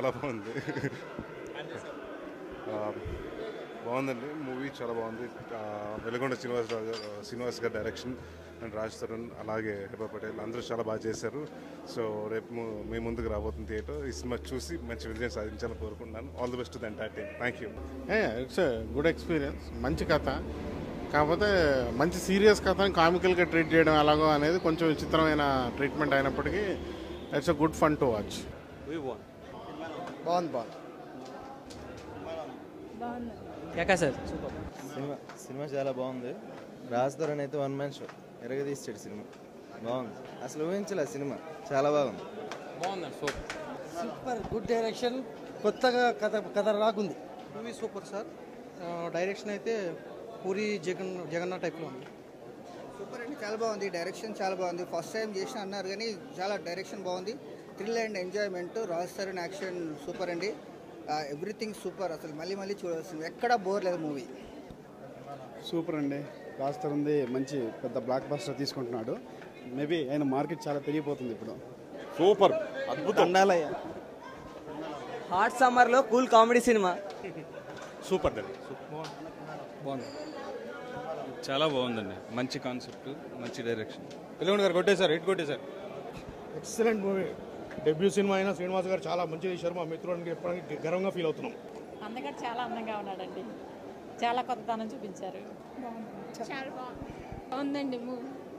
చాలా బాగుంది బాగుందండి మూవీ చాలా బాగుంది వెలిగొండ శ్రీనివాస్ గారి డైరెక్షన్ అండ్ రాజ్ తరుణ్ అలాగే హెబా పటేల్ అందరూ చాలా బాగా చేశారు సో రేపు మీ ముందుకు రాబోతుంది థియేటర్ ఈ సినిమా చూసి మంచి విజయం సాధించాలని కోరుకుంటున్నాను all the best to the entire team thank you it's good experience మంచి కథ కాకపోతే మంచి సీరియస్ కథని కామికల్గా ట్రీట్ చేయడం ఎలాగో అనేది కొంచెం విచిత్రమైన ట్రీట్మెంట్ అయినప్పటికీ it's a good fun to watch బాగుంది బాగుంది సార్ సినిమా చాలా బాగుంది రాజ్ తరుణ్ అయితే వన్ మ్యాన్ షో ఎరగదీస్తాడు సినిమా బాగుంది అసలు ఊహించలే సినిమా చాలా బాగుంది సూపర్ గుడ్ డైరెక్షన్ కొత్తగా కథ రాకుంది మూవీ సూపర్ సార్ డైరెక్షన్ అయితే पूरी जगन्नाथ टाइप सूपर अंडी चाला बहुत डायरेक्शन चाला बहुत फस्ट टाइम चीनी चाला डायरेक्शन बहुत thrill and enjoyment Raj Tarun action super अंडी एव्रीथिंग सूपर असल मल्ली मल्ली चूडाल्सिंदे एक्कडा बोर लेदु मूवी सूपर अंडी राज तरुण मंची पेद्द ब्लॉक बस्टर तीसुकुंटुन्नाडु मेबी आयन मार्केट चाला पेरिगिपोतुंदी इप्पुडु सूपर अद्भुतम अन्नालय्य हाट समर लो कूल कॉमेडी सिनेमा सूपर अंडी बहुत చాలా బాగుందండి మంచి కాన్సెప్ట్ మంచి డైరెక్షన్ వెలిగొండ గారు కొట్టేశారు హిట్ కొట్టేశారు ఎక్సలెంట్ మూవీ డెబ్యూ సినిమా అయినా శ్రీనివాస్ గారు చాలా మంచి శర్మ మిత్రుడికి ఎప్పటికీ గర్వంగా ఫీల్ అవుతున్నాం అందగారు చాలా అందంగా ఉన్నాడండి చాలా కొత్తదనం చూపించారు చాలా బాగుందండి మూవీ